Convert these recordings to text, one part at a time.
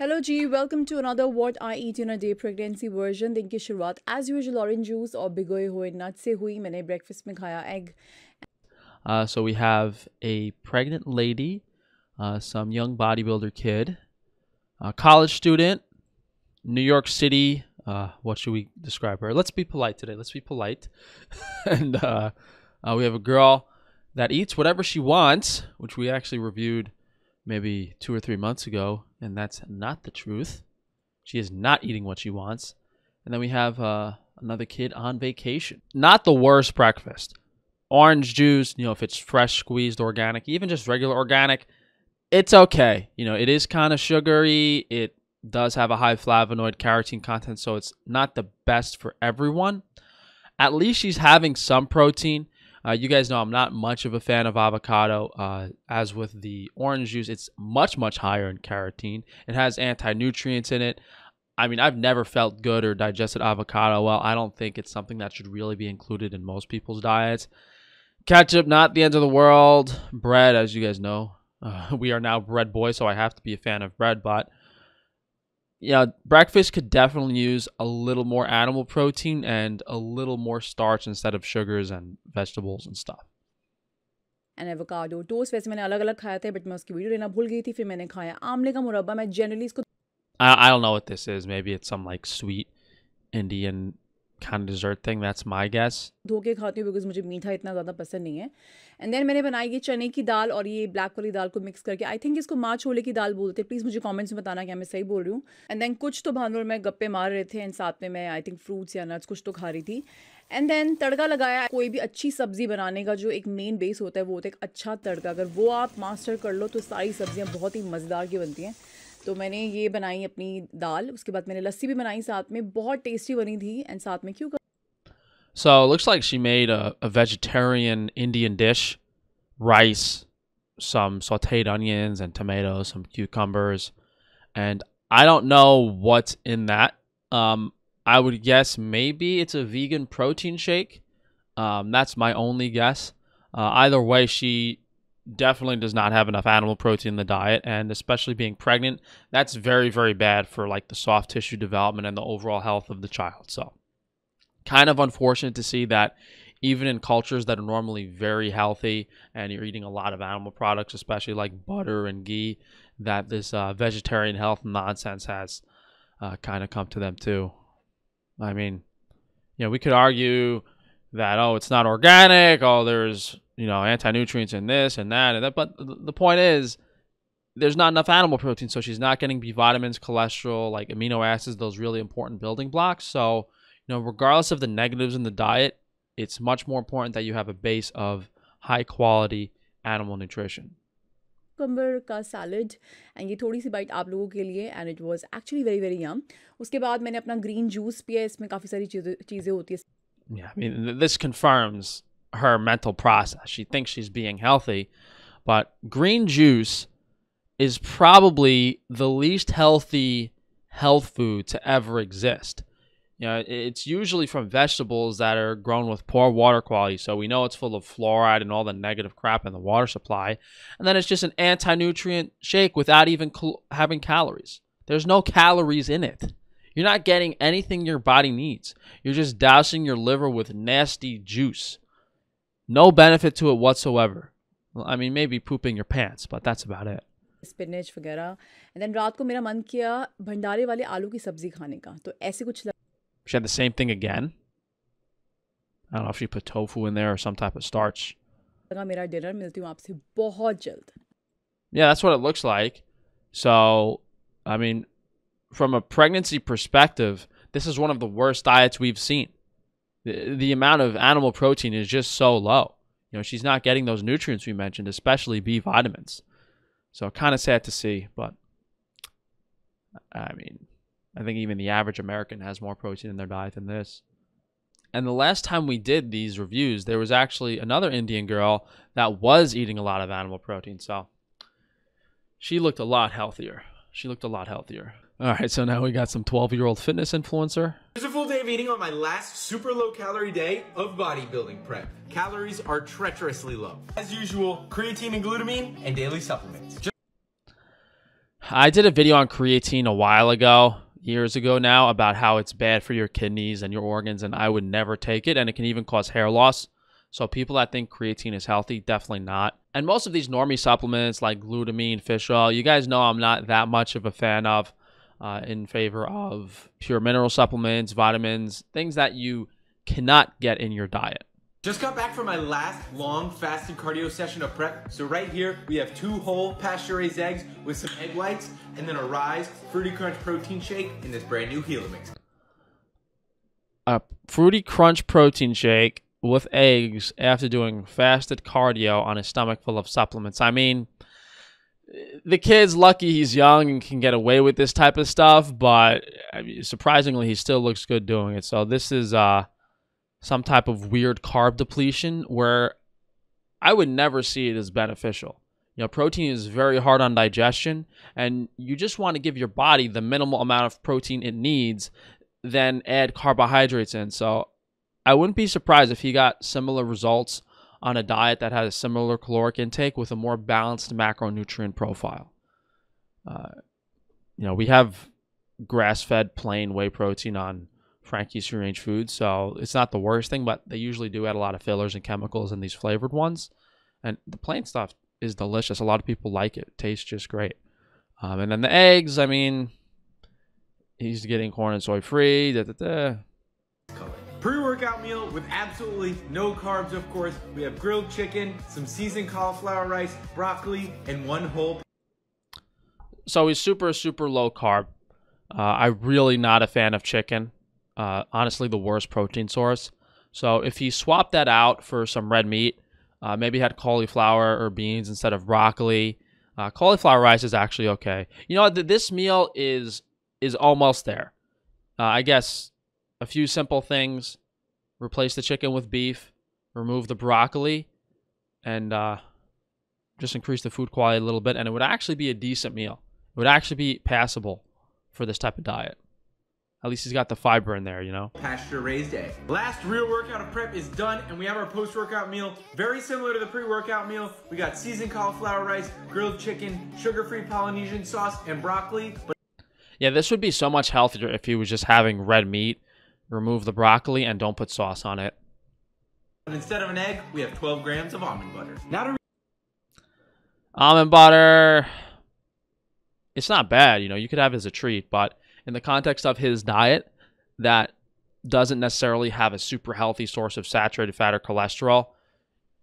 Hello G, welcome to another What I Eat in a Day pregnancy version. Din ki shuruaat as usual orange juice aur bigoye hue nuts se hui. Maine breakfast mein khaya egg. So we have a pregnant lady, some young bodybuilder kid, a college student, New York City. What should we describe her? Let's be polite today. Let's be polite. And we have a girl that eats whatever she wants, which we actually reviewed maybe 2 or 3 months ago, and that's not the truth. She is not eating what she wants. And then we have another kid on vacation. Not the worst breakfast. Orange juice, you know, if it's fresh, squeezed, organic, even just regular organic, it's okay. You know, it is kind of sugary. It does have a high flavonoid carotene content, so it's not the best for everyone. At least she's having some protein. You guys know I'm not much of a fan of avocado. As with the orange juice, it's much higher in carotene. It has anti-nutrients in it. I mean, I've never felt good or digested avocado well. I don't think it's something that should really be included in most people's diets. Ketchup, not the end of the world. Bread, as you guys know, we are now bread boys, so I have to be a fan of bread, but you know, breakfast could definitely use a little more animal protein and a little more starch instead of sugars and vegetables and stuff. And avocado toast, वैसे मैंने अलग-अलग खाया था, but मैं उसकी video लेना भूल गई थी, फिर मैंने खाया आमले का मुरब्बा. मैं generally इसको I don't know what this is. Maybe it's some like sweet Indian kind of dessert thing. That's my guess. धो के खाती हूँ because मुझे मीठा इतना ज़्यादा पसंद नहीं है. And then मैंने बनाई ये चने की दाल और ये ब्लैक वाली दाल को मिक्स करके. I think इसको माँ छोले की दाल बोलते हैं. Please मुझे कमेंट्स में बताना क्या मैं सही बोल रही हूँ. And then कुछ तो भानोर में गप्पे मार रहे थे और साथ में मैं I think fruits या nuts कुछ तो खा रही थी. And then तड़का लगाया. कोई भी अच्छी सब्जी बनाने का जो एक मेन बेस होता है वो होता है एक अच्छा तड़का. अगर वो आप मास्टर कर लो तो सारी सब्जियाँ बहुत ही मज़ेदार की बनती हैं. तो मैंने ये बनाई अपनी दाल. उसके बाद मैंने लस्सी भी बनाई साथ में. बहुत टेस्टी बनी थी. एंड साथ में क्यों. So it looks like she made a vegetarian Indian dish. Rice, some sauteed onions and tomatoes, some cucumbers, and I don't know what's in that. I would guess maybe it's a vegan protein shake. That's my only guess. Either way, she definitely does not have enough animal protein in the diet, and especially being pregnant, that's very bad for like the soft tissue development and the overall health of the child. So kind of unfortunate to see that even in cultures that are normally very healthy and you're eating a lot of animal products, especially like butter and ghee, that this vegetarian health nonsense has kind of come to them too. I mean, you know, we could argue that, oh, it's not organic, oh, there's, you know, anti-nutrients in this and that, but the point is there's not enough animal protein, so she's not getting B vitamins, cholesterol, like amino acids, those really important building blocks. So, you know, regardless of the negatives in the diet, it's much more important that you have a base of high quality animal nutrition. Cucumber ka salad, and ये थोड़ी सी bite आप लोगों के लिए, and it was actually very yum. उसके बाद मैंने अपना green juice पिया. इसमें काफी सारी चीजें होती है. Yeah, I mean, this confirms her mental process. She thinks she's being healthy, but green juice is probably the least healthy health food to ever exist. You know, it's usually from vegetables that are grown with poor water quality, so we know it's full of fluoride and all the negative crap in the water supply. And then it's just an anti-nutrient shake without even having calories. There's no calories in it. You're not getting anything your body needs. You're just dousing your liver with nasty juice. No benefit to it whatsoever. Well, I mean, maybe pooping your pants, but that's about it. Spinach वगैरह. And then रात को मेरा मन किया भंडारे वाले आलू की सब्जी खाने का. तो ऐसे कुछ. She had the same thing again. I don't know if she put tofu in there or some type of starch. मेरा dinner मिलती हूँ आपसे बहुत जल्द. Yeah, that's what it looks like. So, I mean, from a pregnancy perspective, this is one of the worst diets we've seen. The amount of animal protein is just so low. You know, she's not getting those nutrients we mentioned, especially B vitamins. So kind of sad to see, but I mean, I think even the average American has more protein in their diet than this. And the last time we did these reviews, there was actually another Indian girl that was eating a lot of animal protein. So she looked a lot healthier. She looked a lot healthier. All right, so now we got some 12-year-old fitness influencer. Here's a full day of eating on my last super low-calorie day of bodybuilding prep. Calories are treacherously low. As usual, creatine and glutamine and daily supplements. I did a video on creatine a while ago, years ago now, about how it's bad for your kidneys and your organs, and I would never take it, and it can even cause hair loss. So people that think creatine is healthy, definitely not. And most of these normie supplements like glutamine, fish oil, you guys know I'm not that much of a fan of, in favor of pure mineral supplements, vitamins, things that you cannot get in your diet. Just got back from my last long fasted cardio session of prep. So right here, we have 2 whole pasture-raised eggs with some egg whites, and then a Rise Fruity Crunch protein shake in this brand new Helix. A Fruity Crunch protein shake with eggs after doing fasted cardio on a stomach full of supplements. I mean, the kid's lucky he's young and can get away with this type of stuff, but I mean, surprisingly, he still looks good doing it. So this is some type of weird carb depletion where I would never see it as beneficial. You know, protein is very hard on digestion, and you just want to give your body the minimal amount of protein it needs, then add carbohydrates in. So I wouldn't be surprised if he got similar results on a diet that had a similar caloric intake with a more balanced macronutrient profile. You know, we have grass-fed plain whey protein on Frankie's Free Range Foods, so it's not the worst thing, but they usually do add a lot of fillers and chemicals in these flavored ones. And the plain stuff is delicious. A lot of people like it. It tastes just great. And then the eggs, I mean, he's getting corn and soy free. Pre-workout meal with absolutely no carbs, of course. We have grilled chicken, some seasoned cauliflower rice, broccoli, and 1 whole. So he's super, super low carb. I'm really not a fan of chicken. Honestly, the worst protein source. So if he swapped that out for some red meat, maybe had cauliflower or beans instead of broccoli. Cauliflower rice is actually okay. You know, this meal is almost there. I guess a few simple things: replace the chicken with beef, remove the broccoli, and just increase the food quality a little bit, and it would actually be a decent meal. It would actually be passable for this type of diet. At least he's got the fiber in there, you know? Pasture-raised egg. Last real workout of prep is done, and we have our post-workout meal. Very similar to the pre-workout meal. We got seasoned cauliflower rice, grilled chicken, sugar-free Polynesian sauce, and broccoli. Yeah, this would be so much healthier if he was just having red meat, remove the broccoli, and don't put sauce on it. But instead of an egg, we have 12 grams of almond butter. Almond butter, it's not bad, you know? You could have it as a treat, but in the context of his diet, that doesn't necessarily have a super healthy source of saturated fat or cholesterol,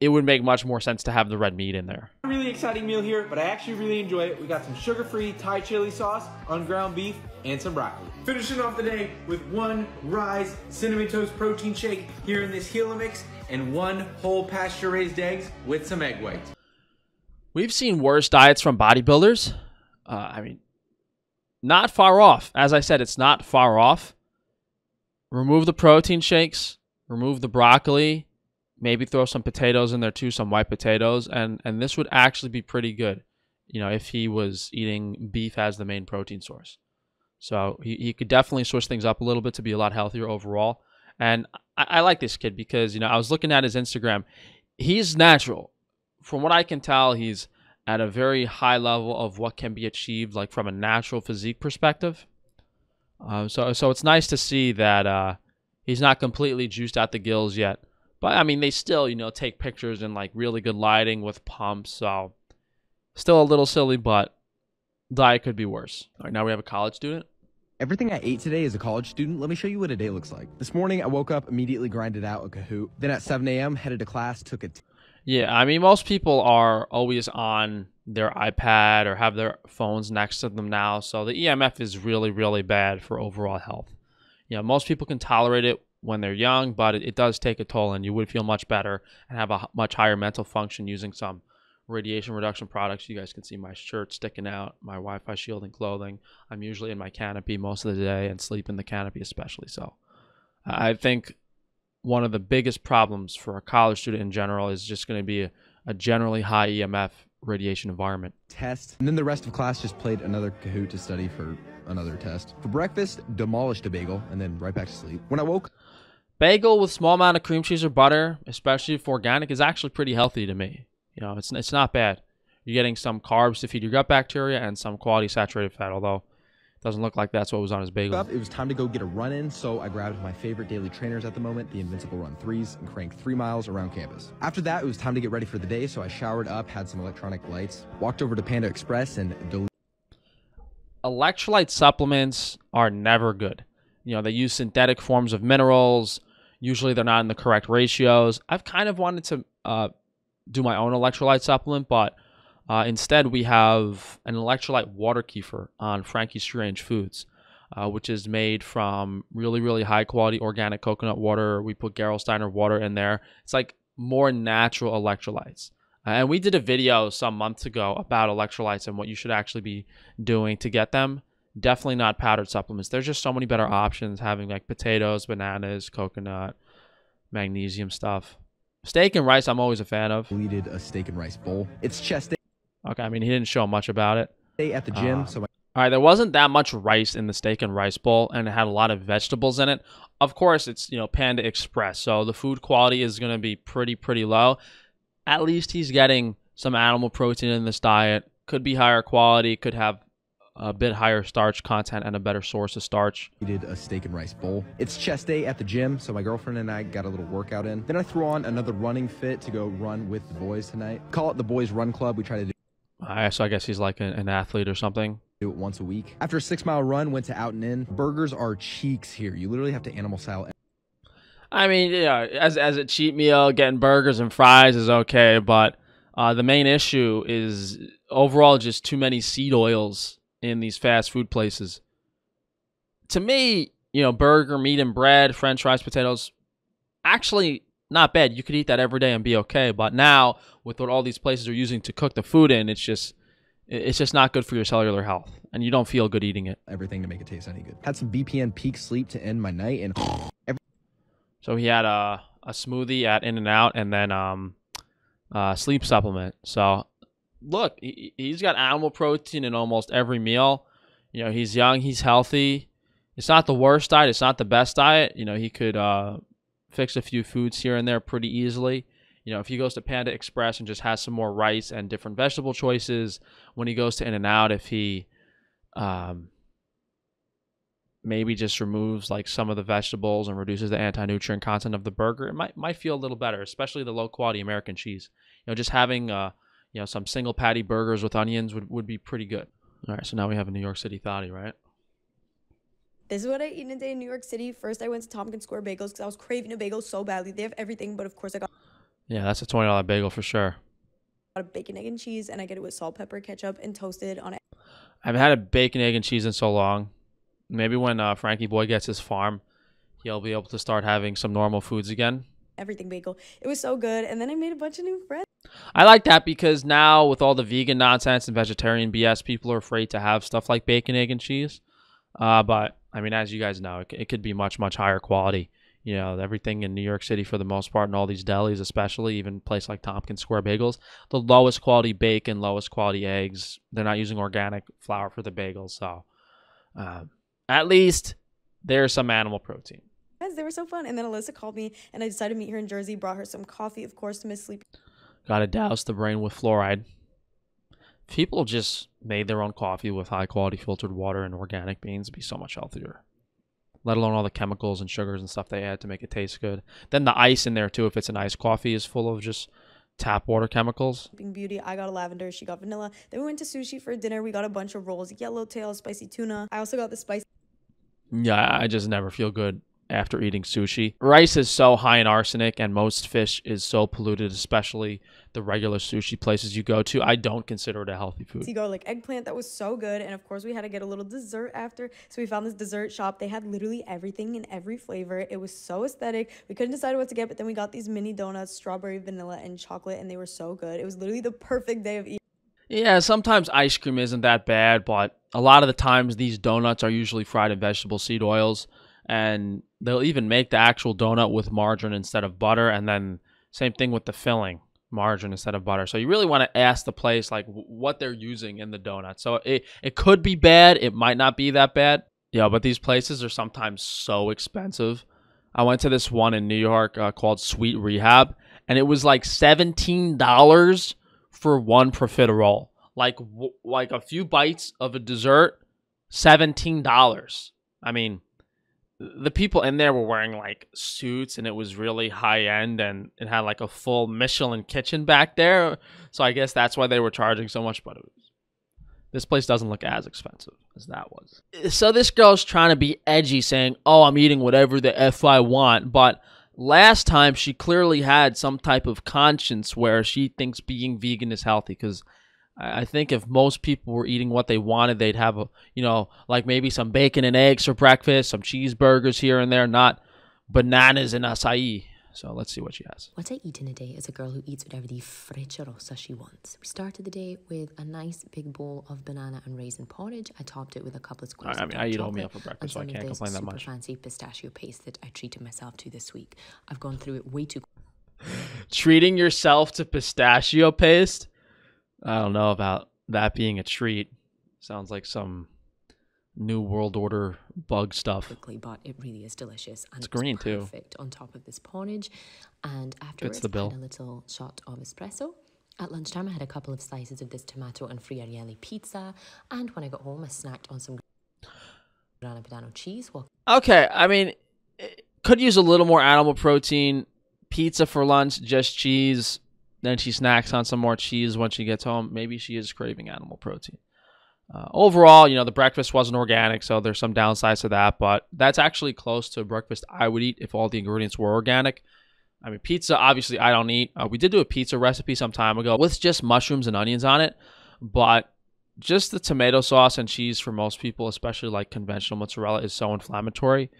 it would make much more sense to have the red meat in there. Really exciting meal here, but I actually really enjoy it. We got some sugar-free Thai chili sauce on ground beef and some broccoli. Finishing off the day with 1 Rise Cinnamon Toast protein shake here in this Helix, and 1 whole pasture-raised eggs with some egg whites. We've seen worse diets from bodybuilders. I mean, not far off. As I said, it's not far off. Remove the protein shakes, remove the broccoli, maybe throw some potatoes in there too, some white potatoes, and this would actually be pretty good, you know, if he was eating beef as the main protein source. So he could definitely switch things up a little bit to be a lot healthier overall. And I like this kid because, you know, I was looking at his Instagram. He's natural. From what I can tell, he's at a very high level of what can be achieved, like from a natural physique perspective. So it's nice to see that he's not completely juiced out the gills yet. But I mean, they still, you know, take pictures in like really good lighting with pumps. So still a little silly, but diet could be worse. All right, now we have a college student. Everything I ate today as a college student, let me show you what a day looks like. This morning, I woke up, immediately grinded out a Kahoot. Then at 7 a.m., headed to class, took a... Yeah, I mean, most people are always on their iPad or have their phones next to them now. So the EMF is really, really bad for overall health. You know, most people can tolerate it when they're young, but it does take a toll, and you would feel much better and have a much higher mental function using some radiation reduction products. You guys can see my shirt sticking out, my Wi-Fi shielding clothing. I'm usually in my canopy most of the day and sleep in the canopy especially. So I think one of the biggest problems for a college student in general is just going to be a generally high EMF radiation environment. Test, and then the rest of class just played another Kahoot to study for another test. For breakfast, demolished a bagel, and then right back to sleep. When I woke... Bagel with small amount of cream cheese or butter, especially if organic, is actually pretty healthy to me. You know, it's not bad. You're getting some carbs to feed your gut bacteria and some quality saturated fat, although it doesn't look like that's what was on his bagel. It was time to go get a run in, so I grabbed my favorite daily trainers at the moment, the Invincible Run 3s, and cranked 3 miles around campus. After that, it was time to get ready for the day, so I showered up, had some electronic lights, walked over to Panda Express, and electrolyte supplements are never good. You know, they use synthetic forms of minerals. Usually they're not in the correct ratios. I've kind of wanted to do my own electrolyte supplement, but instead we have an electrolyte water kefir on Frankie's Strange Foods, which is made from really, really high quality organic coconut water. We put Gerolsteiner water in there. It's like more natural electrolytes. And we did a video some months ago about electrolytes and what you should actually be doing to get them. Definitely not powdered supplements. There's just so many better options, having like potatoes, bananas, coconut, magnesium stuff. Steak and rice, I'm always a fan of. We did a steak and rice bowl. It's chest day. Okay, I mean, he didn't show much about it. At the gym, so all right, there wasn't that much rice in the steak and rice bowl, and it had a lot of vegetables in it. Of course, it's, you know, Panda Express, so the food quality is going to be pretty low. At least he's getting some animal protein in this diet. Could be higher quality, could have a bit higher starch content and a better source of starch. We did a steak and rice bowl. It's chest day at the gym, so my girlfriend and I got a little workout in. Then I threw on another running fit to go run with the boys tonight. Call it the Boys Run Club. We try to do. All right, so I guess he's like an athlete or something. Do it once a week. After a 6 mile run, went to Out and In. Burgers are cheeks here. You literally have to animal style. I mean, yeah, as a cheat meal, getting burgers and fries is okay, but the main issue is overall just too many seed oils in these fast food places. To me, you know, burger, meat and bread, french fries, potatoes, actually not bad. You could eat that every day and be okay, but now with what all these places are using to cook the food in, it's just not good for your cellular health, and you don't feel good eating it. Everything to make it taste any good. Had some BPN peak sleep to end my night, and so he had a smoothie at In-N-Out and then sleep supplement. So look, he's got animal protein in almost every meal. You know, he's young, he's healthy. It's not the worst diet. It's not the best diet. You know, he could fix a few foods here and there pretty easily. You know, if he goes to Panda Express and just has some more rice and different vegetable choices, when he goes to In-N-Out, if he maybe just removes like some of the vegetables and reduces the anti-nutrient content of the burger, it might feel a little better, especially the low-quality American cheese. You know, just having you know, some single patty burgers with onions would be pretty good. All right, so now we have a New York City thottie, right? This is what I eat in a day in New York City. First, I went to Tompkins Square Bagels because I was craving a bagel so badly. They have everything, but of course I got... Yeah, that's a $20 bagel for sure. A bacon, egg, and cheese, and I get it with salt, pepper, ketchup, and toasted on it. I haven't had a bacon, egg, and cheese in so long. Maybe when Frankie Boy gets his farm, he'll be able to start having some normal foods again. Everything bagel. It was so good. And then I made a bunch of new friends. I like that because now with all the vegan nonsense and vegetarian BS, people are afraid to have stuff like bacon, egg, and cheese. But, I mean, as you guys know, it could be much higher quality. You know, everything in New York City for the most part, and all these delis, especially even place like Tompkins Square Bagels, the lowest quality bacon, lowest quality eggs. They're not using organic flour for the bagels. So, at least there's some animal protein. Yes, they were so fun. And then Alyssa called me, and I decided to meet her in Jersey. Brought her some coffee, of course, to miss sleep. Gotta douse the brain with fluoride. People just made their own coffee with high-quality filtered water and organic beans. It'd be so much healthier. Let alone all the chemicals and sugars and stuff they add to make it taste good. Then the ice in there, too, if it's an iced coffee, is full of just tap water chemicals. Beauty, I got a lavender, she got vanilla. Then we went to sushi for dinner. We got a bunch of rolls, yellowtail, spicy tuna. I also got the spicy. Yeah, I just never feel good after eating sushi. Rice is so high in arsenic, and most fish is so polluted, especially the regular sushi places you go to. I don't consider it a healthy food. Sea garlic eggplant, that was so good. And of course we had to get a little dessert after. So we found this dessert shop. They had literally everything in every flavor. It was so aesthetic. We couldn't decide what to get, but then we got these mini donuts, strawberry, vanilla, and chocolate, and they were so good. It was literally the perfect day of eating. Yeah, sometimes ice cream isn't that bad, but a lot of the times these donuts are usually fried in vegetable seed oils. And they'll even make the actual donut with margarine instead of butter. And then same thing with the filling, margarine instead of butter. So you really want to ask the place like what they're using in the donut. So it could be bad. It might not be that bad. Yeah, but these places are sometimes so expensive. I went to this one in New York called Sweet Rehab. And it was like $17 for one profiterole. Like a few bites of a dessert, $17. I mean, the people in there were wearing like suits, and it was really high end, and it had like a full Michelin kitchen back there. So I guess that's why they were charging so much. But it was, this place doesn't look as expensive as that was. So this girl's trying to be edgy, saying, "Oh, I'm eating whatever the F I want." But last time she clearly had some type of conscience where she thinks being vegan is healthy, because I think if most people were eating what they wanted, they'd have a, you know, like maybe some bacon and eggs for breakfast, some cheeseburgers here and there, not bananas and acai. So let's see what she has. What I eat in a day is a girl who eats whatever the freccia rossa she wants. We started the day with a nice big bowl of banana and raisin porridge. I topped it with a couple of squares of dark chocolate. I eat oatmeal for breakfast, so I can't complain that much. Super fancy pistachio paste that I treated myself to this week. I've gone through it way too. Treating yourself to pistachio paste? I don't know about that being a treat. Sounds like some New World Order bug stuff. Quickly, but it really is delicious. And it's green too. Perfect on top of this porridge. And afterwards, I had a little shot of espresso. At lunchtime, I had a couple of slices of this tomato and friarielli pizza. And when I got home, I snacked on some grana padano cheese. Okay, I mean, could use a little more animal protein. Pizza for lunch, just cheese. Then she snacks on some more cheese when she gets home. Maybe she is craving animal protein. Overall, you know, the breakfast wasn't organic, so there's some downsides to that. But that's actually close to a breakfast I would eat if all the ingredients were organic. I mean, pizza, obviously, I don't eat. We did do a pizza recipe some time ago with just mushrooms and onions on it. But just the tomato sauce and cheese for most people, especially like conventional mozzarella, is so inflammatory.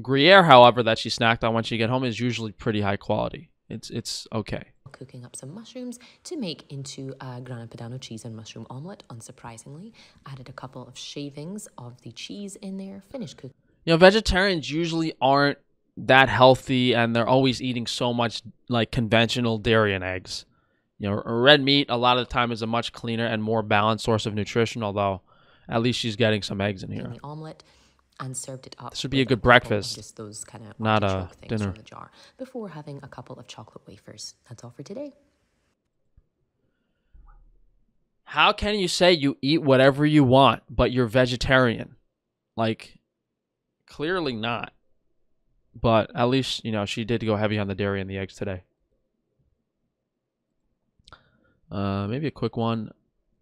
Gruyere, however, that she snacked on when she got home is usually pretty high quality. It's okay. Cooking up some mushrooms to make into a grana padano cheese and mushroom omelette, unsurprisingly. Added a couple of shavings of the cheese in there. Finished cooking. You know, vegetarians usually aren't that healthy, and they're always eating so much like conventional dairy and eggs. You know, red meat a lot of the time is a much cleaner and more balanced source of nutrition, although at least she's getting some eggs in here. The omelette. And served it up. This would be a good breakfast, just those kind of not a dinner. The jar before having a couple of chocolate wafers. That's all for today. How can you say you eat whatever you want, but you're vegetarian? Like, clearly not. But at least, you know, she did go heavy on the dairy and the eggs today. Maybe a quick one.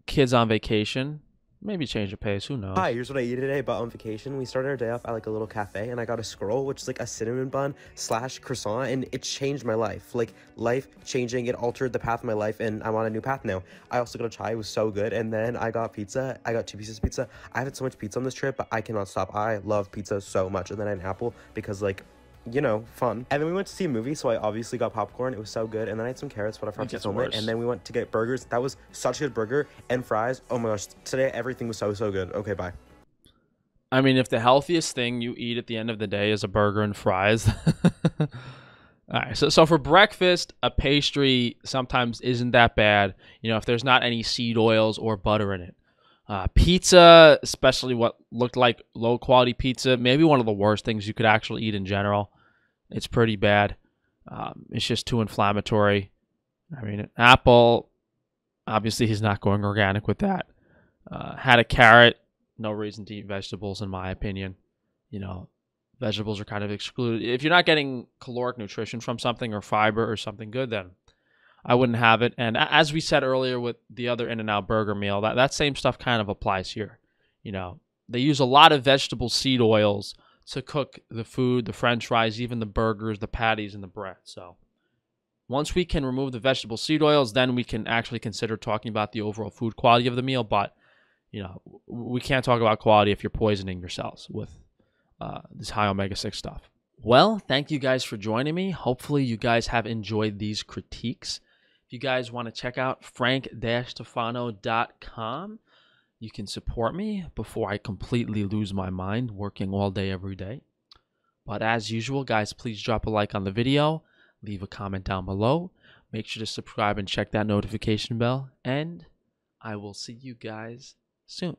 Kids on vacation. Maybe change the pace, who knows. Hi, here's what I eat today, but on vacation. We started our day off at like a little cafe, and I got a scroll, which is like a cinnamon bun slash croissant, and it changed my life. Like, life changing, it altered the path of my life, and I'm on a new path now. I also got a chai, it was so good, and then I got pizza. I got 2 pieces of pizza. I had so much pizza on this trip, but I cannot stop. I love pizza so much. And then I had an apple because, like, you know, fun. And then we went to see a movie, so I obviously got popcorn. It was so good. And then I had some carrots, but I forgot to film it. And then we went to get burgers. That was such a good burger. And fries. Oh my gosh, today everything was so good. Okay, bye. I mean, if the healthiest thing you eat at the end of the day is a burger and fries. All right, so for breakfast, a pastry sometimes isn't that bad, you know, if there's not any seed oils or butter in it. Pizza, especially what looked like low-quality pizza, maybe one of the worst things you could actually eat in general. It's pretty bad. It's just too inflammatory. I mean, an apple, obviously he's not going organic with that. Had a carrot, no reason to eat vegetables in my opinion. You know, vegetables are kind of excluded. If you're not getting caloric nutrition from something or fiber or something good, then I wouldn't have it. And as we said earlier with the other In-N-Out burger meal, that same stuff kind of applies here. You know, they use a lot of vegetable seed oils to cook the food, the french fries, even the burgers, the patties, and the bread. So once we can remove the vegetable seed oils, then we can actually consider talking about the overall food quality of the meal. But, you know, we can't talk about quality if you're poisoning yourselves with this high omega-6 stuff. Well, thank you guys for joining me. Hopefully you guys have enjoyed these critiques. If you guys want to check out frank-tufano.com, you can support me before I completely lose my mind working all day every day. But as usual, guys, please drop a like on the video, leave a comment down below, make sure to subscribe and check that notification bell, and I will see you guys soon.